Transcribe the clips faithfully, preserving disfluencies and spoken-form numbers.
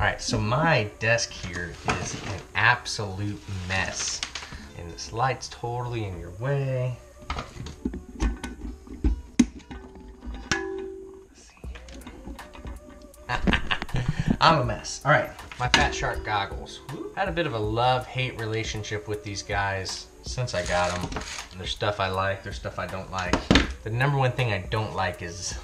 Alright, so my desk here is an absolute mess. And this light's totally in your way. Let's see. I'm a mess. Alright, my FatShark goggles. Had a bit of a love-hate relationship with these guys since I got them. There's stuff I like, there's stuff I don't like. The number one thing I don't like is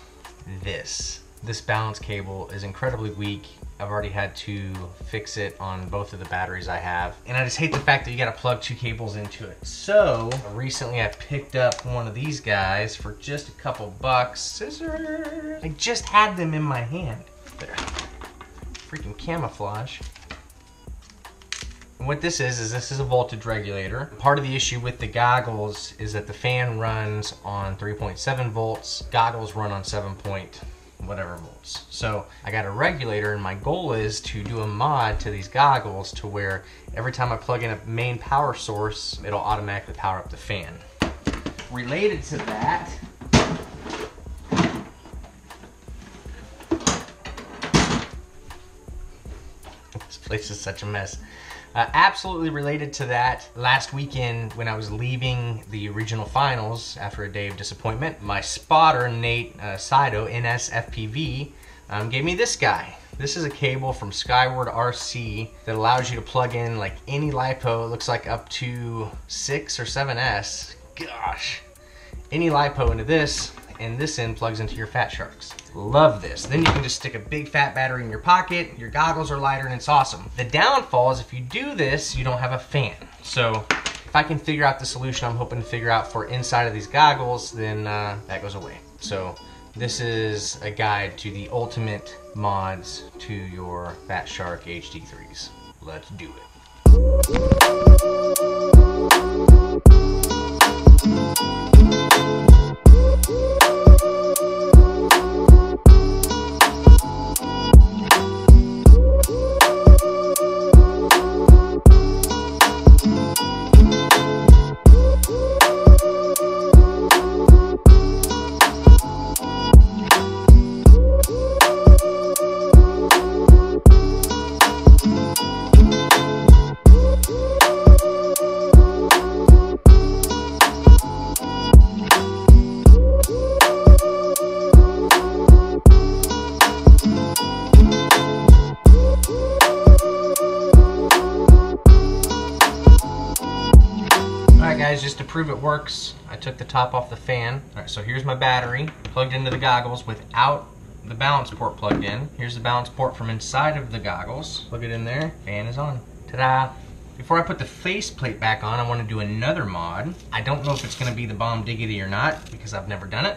this. This balance cable is incredibly weak. I've already had to fix it on both of the batteries I have. And I just hate the fact that you gotta plug two cables into it. So recently I picked up one of these guys for just a couple bucks. Scissors. I just had them in my hand. They're freaking camouflage. And what this is, is this is a voltage regulator. Part of the issue with the goggles is that the fan runs on three point seven volts. Goggles run on seven point whatever volts. So I got a regulator, and my goal is to do a mod to these goggles to where every time I plug in a main power source, it'll automatically power up the fan. Related to that, this place is such a mess. Uh, absolutely related to that, last weekend when I was leaving the regional finals after a day of disappointment, my spotter, Nate uh, Saito, N S F P V, um, gave me this guy. This is a cable from Skyward R C that allows you to plug in like any LiPo, it looks like up to six or seven S, gosh, any LiPo into this, and this end plugs into your FatSharks. Love this. Then you can just stick a big fat battery in your pocket, your goggles are lighter, and it's awesome. The downfall is if you do this, you don't have a fan. So if I can figure out the solution I'm hoping to figure out for inside of these goggles, then uh, that goes away. So this is a guide to the ultimate mods to your FatShark H D threes. Let's do it. Just to prove it works, I took the top off the fan. All right, so here's my battery plugged into the goggles without the balance port plugged in. Here's the balance port from inside of the goggles. Plug it in there, fan is on. Ta-da! Before I put the faceplate back on, I want to do another mod. I don't know if it's going to be the bomb diggity or not because I've never done it.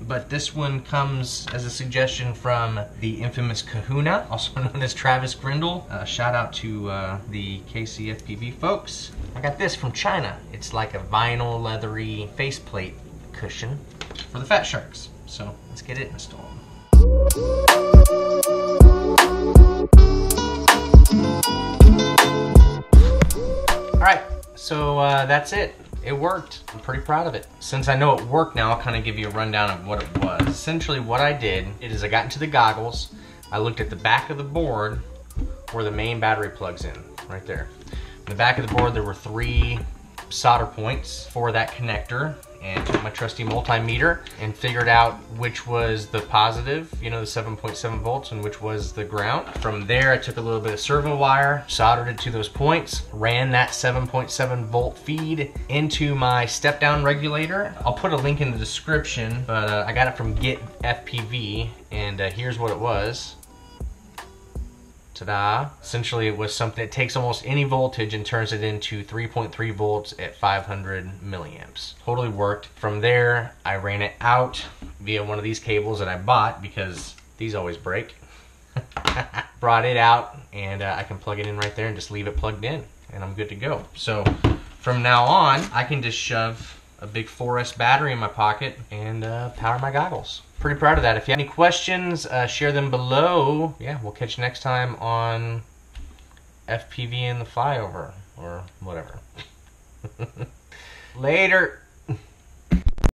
But this one comes as a suggestion from the infamous Kahuna, also known as Travis Grindle. Uh, shout out to uh, the K C F P V folks. I got this from China. It's like a vinyl leathery faceplate cushion for the FatSharks. So let's get it installed. All right, so uh, that's it. It worked. I'm pretty proud of it. Since I know it worked now, I'll kind of give you a rundown of what it was. Essentially what I did is I got into the goggles, I looked at the back of the board where the main battery plugs in, right there. In the back of the board there were three solder points for that connector, and took my trusty multimeter and figured out which was the positive, you know, the seven point seven volts, and which was the ground. From there, I took a little bit of servo wire, soldered it to those points, ran that seven point seven volt feed into my step down regulator. I'll put a link in the description, but uh, I got it from Get F P V, and uh, here's what it was. Ta-da. Essentially it was something that takes almost any voltage and turns it into three point three volts at five hundred milliamps. Totally worked. From there, I ran it out via one of these cables that I bought because these always break. Brought it out, and uh, I can plug it in right there and just leave it plugged in, and I'm good to go. So from now on, I can just shove a big four S battery in my pocket and uh, power my goggles. Pretty proud of that. If you have any questions, uh, share them below. Yeah, we'll catch you next time on F P V in the flyover or whatever. Later.